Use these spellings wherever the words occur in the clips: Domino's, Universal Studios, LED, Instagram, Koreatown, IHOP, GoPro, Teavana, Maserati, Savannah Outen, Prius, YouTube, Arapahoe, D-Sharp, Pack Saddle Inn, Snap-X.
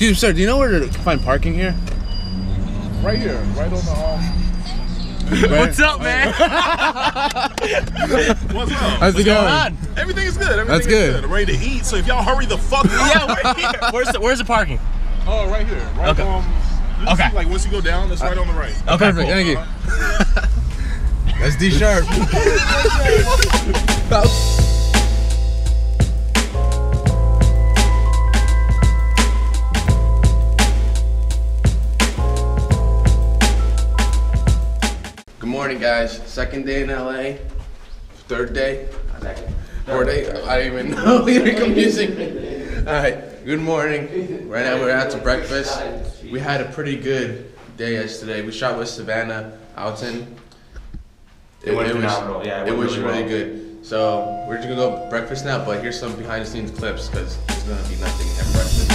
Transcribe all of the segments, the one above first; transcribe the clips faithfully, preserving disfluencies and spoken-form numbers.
Excuse me, sir, do you know where to find parking here? Right here, right on the hall. Right. What's up, man? What's up? How's What's it going? On? Everything is good. Everything That's is good. good. I'm ready to eat, so if y'all hurry the fuck up. Yeah, right here. Where's the, where's the parking? Oh, right here. Right okay. Um, okay. See, like, once you go down, it's right uh, on the right. Okay, perfect. Cool. Thank you. Uh-huh. That's D-Sharp. Morning, guys. Second day in L A. Third day. Fourth day. I don't even know. You're confusing me. All right. Good morning. Right now we're out to breakfast. We had a pretty good day yesterday. We shot with Savannah Outen. It, it went it phenomenal. Was, yeah, it, it was really, really well. good. So we're just gonna go breakfast now. But here's some behind-the-scenes clips because it's gonna be nothing at breakfast.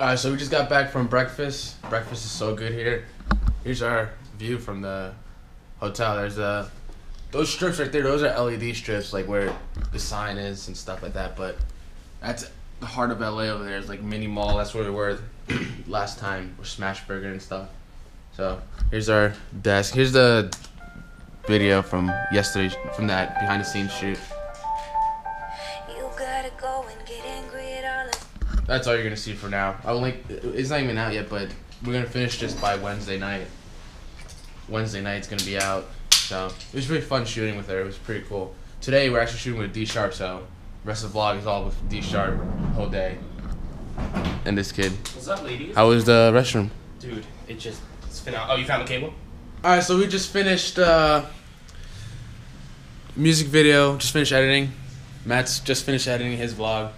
Alright, so we just got back from breakfast. Breakfast is so good here. Here's our view from the hotel. There's uh, those strips right there. Those are L E D strips, like where the sign is and stuff like that. But that's the heart of L A over there. It's like mini mall. That's where we were last time with Smashburger and stuff. So here's our desk. Here's the video from yesterday, from that behind the scenes shoot. You gotta go and get angry at all. That's all you're gonna see for now. I'll link. It's not even out yet, but we're gonna finish just by Wednesday night. Wednesday night's gonna be out. So it was really fun shooting with her. It was pretty cool. Today we're actually shooting with D-Sharp, so the rest of the vlog is all with D-Sharp whole day. And this kid. What's up, ladies? How was the restroom? Dude, it just it's phenomenal. Oh, you found the cable? All right, so we just finished uh, music video. Just finished editing. Matt's just finished editing his vlog.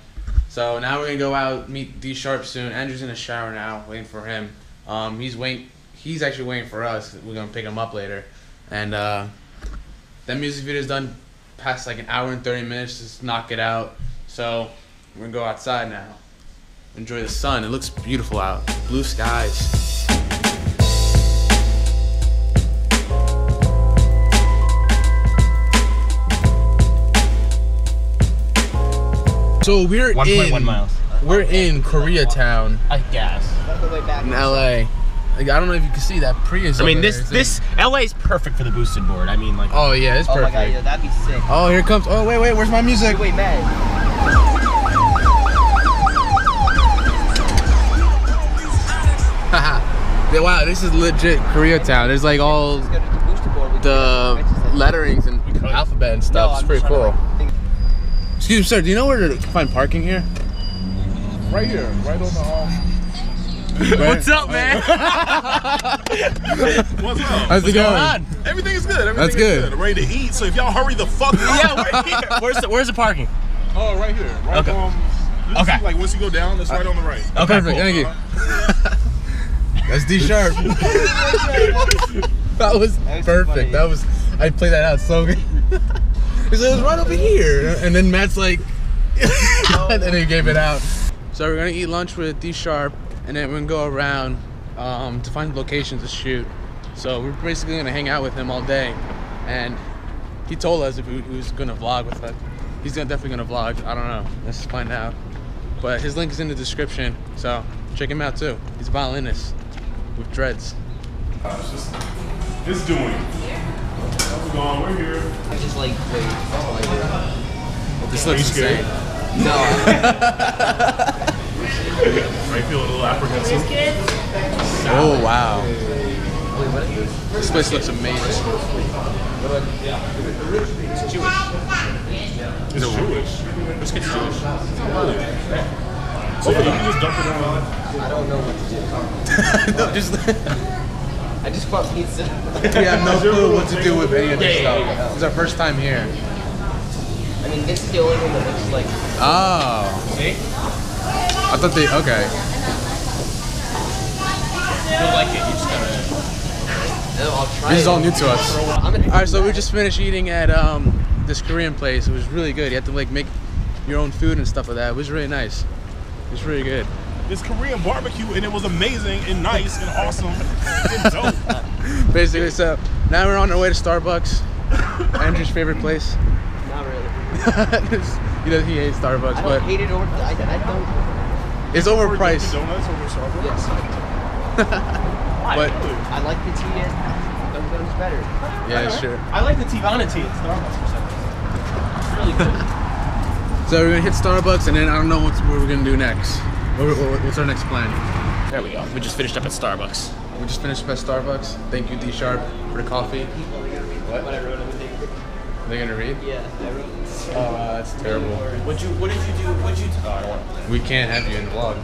So now we're gonna go out, meet D-Sharp soon. Andrew's in the shower now, waiting for him. Um, he's waiting. He's actually waiting for us. We're gonna pick him up later. And uh, that music video's done past like an hour and thirty minutes. Just knock it out. So we're gonna go outside now. Enjoy the sun. It looks beautiful out. Blue skies. So we're in miles. We're in Koreatown. I guess. In L A. Like, I don't know if you can see that Prius. I mean, this there, this L A is perfect for the boosted board. I mean, like. Oh yeah, it's perfect. Oh my God, yeah, that'd be sick. Oh, here comes. Oh wait, wait, where's my music? Wait, wait man. Haha. Wow, this is legit Koreatown. There's like all the letterings and alphabet and stuff. It's pretty cool. Excuse me, sir, do you know where to find parking here? Right here, right on the hall. Right. What's up, man? What's up? How's What's it going? On? Everything is good. Everything That's is good. good. I'm ready to eat, so if y'all hurry the fuck up. Yeah, right here. Where's the, where's the parking? Oh, right here. Right okay. Um, okay. See, like, once you go down, it's right on the right. Okay, perfect. Cool. Thank you. That's D-Sharp. That was That's perfect. Funny. That was, I played that out so good. Because it was right over here, and then Matt's like, and then he gave it out. So we're gonna eat lunch with D-Sharp, and then we're gonna go around um, to find locations to shoot. So we're basically gonna hang out with him all day, and he told us if he was gonna vlog with us. He's gonna, definitely gonna vlog. I don't know. Let's find out. But his link is in the description, so check him out too. He's a violinist with dreads. Uh, it's doing. How's it going? We're here. I just like, wait. Oh, okay. This looks insane. No. I feel a little apprehensive. Oh, wow. This place looks amazing. It's Jewish. It's Jewish. This kid's Jewish. So you can just dump it on. I don't know what to do. No, just... I just bought pizza. We have no clue what to do with any of this yeah, stuff. Yeah, yeah. It's our first time here. I mean, this is the only one that looks like. Oh. See? I thought they. Okay. You'll like it. You just gotta. This is all new to us. Alright, so we just finished eating at um, this Korean place. It was really good. You had to like make your own food and stuff like that. It was really nice. It was really good. This Korean barbecue, and it was amazing and nice and awesome and dope. Basically, so now we're on our way to Starbucks. Andrew's favorite place. Not really. You know, he hates Starbucks. I don't but hate it over. I, I don't. It's overpriced. Donuts over Starbucks? Yes. But I like the tea at Domino's better. Yeah, right. Sure. I like the Teavana tea at Starbucks for some reason. It's really good. So we're gonna hit Starbucks, and then I don't know what's, what we're gonna do next. What, what, what's our next plan? There we go. We just finished up at Starbucks. We just finished up at Starbucks. Thank you, D-Sharp, for the coffee. What? What I wrote everything. They're gonna read? Yeah, I wrote it. Oh, that's terrible. What'd you, what did you do? What'd you do? Oh, I don't want to. We can't have you in the vlog.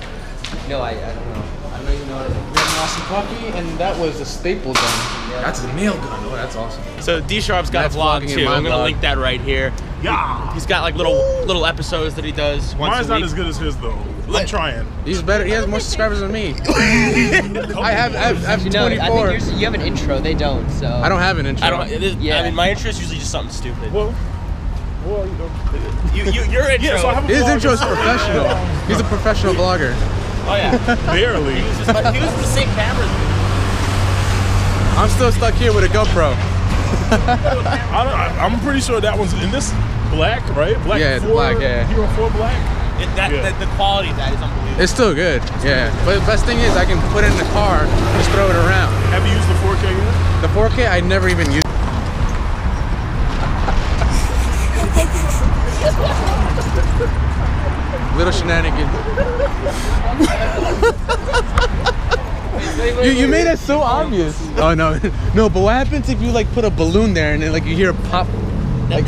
No, I, I don't know. I don't even know what it is. We had an awesome coffee, and that was a staple gun. Yeah. That's the nail gun. Oh, that's awesome. So D-Sharp's got that's a vlog too. I'm gonna vlog. link that right here. Yeah. He's got like little little episodes that he does once Mine's a week. Mine's not as good as his though. I'm trying. He's better. He has more subscribers than me. I have. I have, I have you know, twenty-four. I think you have an intro. They don't. So I don't have an intro. I don't. It is, yeah. I mean, my intro is usually just something stupid. Well, well, you know, you, you, your intro. Yeah, so I have a His intro is professional. He's a professional vlogger. Oh yeah. Barely. He was just like, he was the same cameras. I'm still stuck here with a GoPro. I don't, I, I'm pretty sure that one's in this black, right? Black. Yeah, four, black. Yeah. Hero four black. It, that, yeah. the, the quality of that is unbelievable. It's still good, it's yeah. Good. But the best thing is I can put it in the car and just throw it around. Have you used the four K yet? The four K I never even used. Little shenanigan. you, you made it so obvious. Oh no, no. But what happens if you like put a balloon there and then like you hear a pop? Like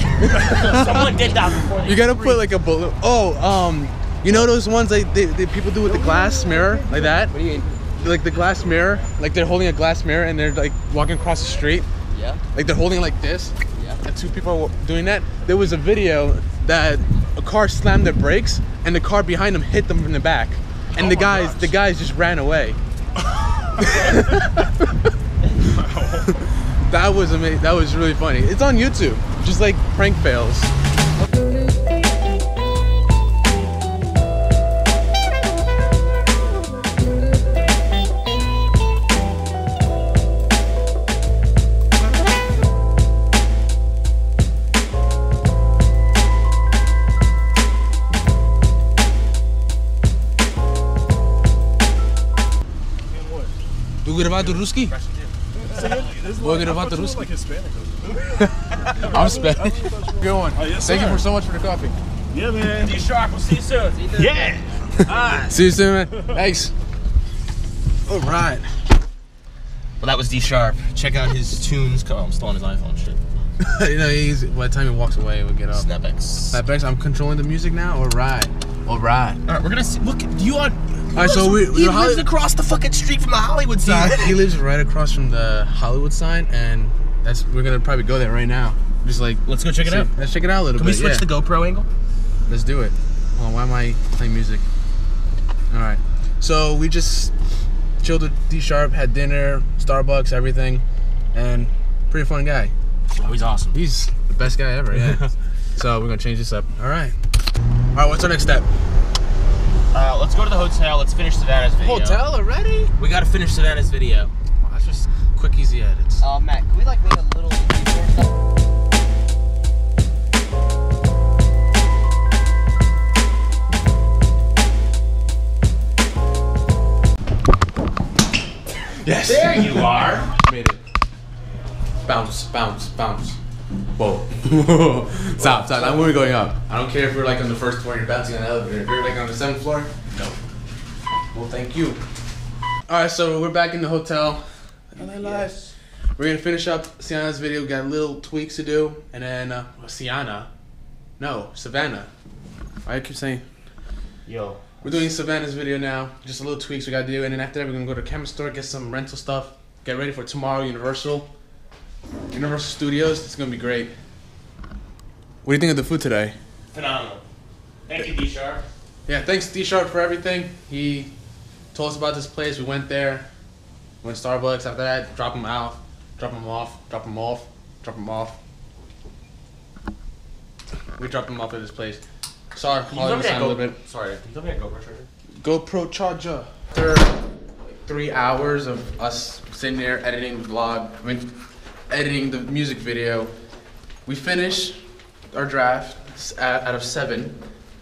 someone did that before. You gotta put like a balloon. Oh, um, you know those ones like they, they people do with the glass mirror, like that. What do you mean? Like the glass mirror, like they're holding a glass mirror and they're like walking across the street. Yeah. Like they're holding it like this. Yeah. And two people are doing that. There was a video that a car slammed their brakes and the car behind them hit them from the back, and oh the guys, gosh. the guys just ran away. That was amazing. That was really funny. It's on YouTube. Just like prank fails. Do we have to Ruski? We're gonna want the Ruski. I'm Spanish. Good one. Oh, yes, Thank sir. you for so much for the coffee. Yeah, man. D-Sharp, we'll see you soon. See you soon. Yeah. Right. See you soon, man. Thanks. All right. Well, that was D-Sharp. Check out his tunes. Oh, I'm still on his iPhone shit. You know, he's, by the time he walks away, we'll get up. Snap-X. Snap-X. I'm controlling the music now. All right. All right. All right. We're gonna see. Look, do you want? All right, so we, he lives Hollywood. across the fucking street from the Hollywood sign. He, he lives right across from the Hollywood sign, and that's we're gonna probably go there right now. Just like let's go check see, it out. Let's check it out a little Can bit. Can we switch yeah. the GoPro angle? Let's do it. Hold on, why am I playing music? All right, so we just chilled with D-Sharp, had dinner, Starbucks, everything, and pretty fun guy. Oh, he's awesome. He's the best guy ever. Yeah. So we're gonna change this up. All right. All right. What's our next step? Uh, let's go to the hotel. Let's finish Savannah's video. Hotel already? We gotta finish Savannah's video. Well, that's just quick, easy edits. Oh, uh, Matt, can we like make a little easier? Yes. There you are. Made it. Bounce, bounce, bounce. Whoa. Stop, stop. Now we're going up. I don't care if we're like on the first floor, you're bouncing on the elevator. If you're like on the seventh floor, no. Well, thank you. Alright, so we're back in the hotel. L A Lives. We're going to finish up Sienna's video. We got little tweaks to do. And then, uh, Sienna. No, Savannah. I keep saying. Yo. We're doing Savannah's video now. Just a little tweaks we got to do. And then after that, we're going to go to the camera store, get some rental stuff, get ready for tomorrow, Universal. Universal Studios, it's gonna be great. What do you think of the food today? Phenomenal. Thank you, D-Sharp. Yeah, thanks D-Sharp for everything. He told us about this place, we went there, went to Starbucks, after that, dropped him out, drop them off, drop them off, drop them off. We dropped them off at this place. Sorry, hold on a little bit. Sorry, can you tell me that GoPro charger? GoPro charger. After three hours of us sitting there editing the vlog, I mean, editing the music video, we finished our draft out of seven.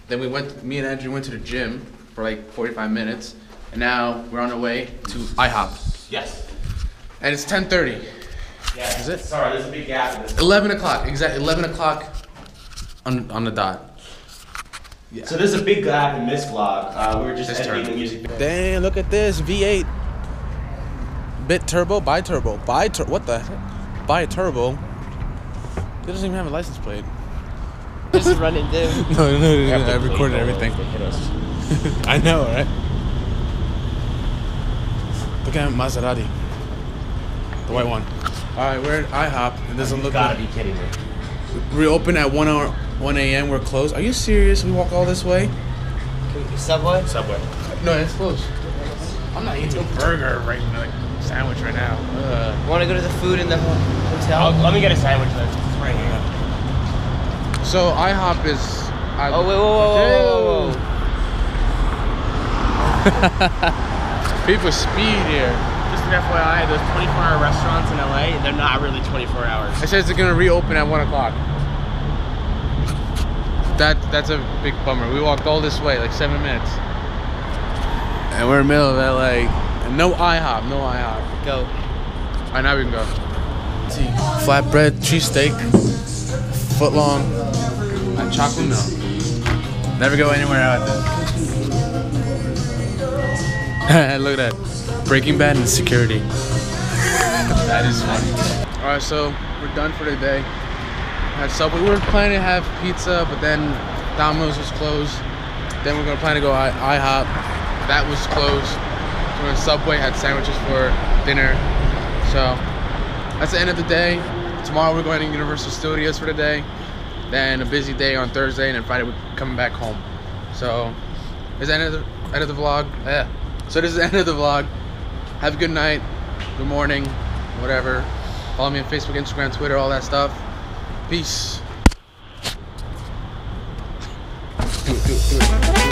Then we went, me and Andrew went to the gym for like forty-five minutes. And now we're on our way to I hop. Yes. And it's ten thirty. Yeah. Is it? Sorry, there's a big gap in this. eleven o'clock, exactly, eleven o'clock on, on the dot. Yeah. So there's a big gap in this vlog. Uh, we were just editing the music video. Damn, look at this, V eight. Bit turbo, bi-turbo, bi-turbo, what the heck? Bi-turbo. It doesn't even have a license plate. Just run and do. No, no, no, no, no. I recorded everything. I know, right? Look at Maserati. The white one. Alright, we're at I hop. It doesn't look gotta good. Be kidding me. We open at one hour, one A M We're closed. Are you serious? We walk all this way? Subway? Subway. No, it's closed. I'm not eating a burger right now. Like, sandwich right now. Uh, you want to go to the food in the hotel? I'll, let me get a sandwich there. It's right here. So I hop is. I oh wait! Whoa! Whoa! Whoa! Whoa. People speed here. Just an F Y I, those twenty-four hour restaurants in L A, they're not really twenty-four hours. It says they're gonna reopen at one o'clock. That that's a big bummer. We walked all this way, like seven minutes, and we're in the middle of L A. And no I hop, no I hop. Go. All right, now we can go. See, flatbread cheesesteak. Foot long and chocolate milk. Never go anywhere out there. Look at that. Breaking Bad and security. That is funny. Alright, so we're done for the day. Had Subway. We were planning to have pizza, but then Domino's was closed. Then we we're gonna plan to go I IHOP. That was closed. So we went to Subway, had sandwiches for dinner. So that's the end of the day. Tomorrow we're going to Universal Studios for the day, then a busy day on Thursday, and then Friday we're coming back home. So, this is the end of the, end of the vlog. Yeah. So this is the end of the vlog. Have a good night, good morning, whatever. Follow me on Facebook, Instagram, Twitter, all that stuff. Peace. Do it, do it, do it.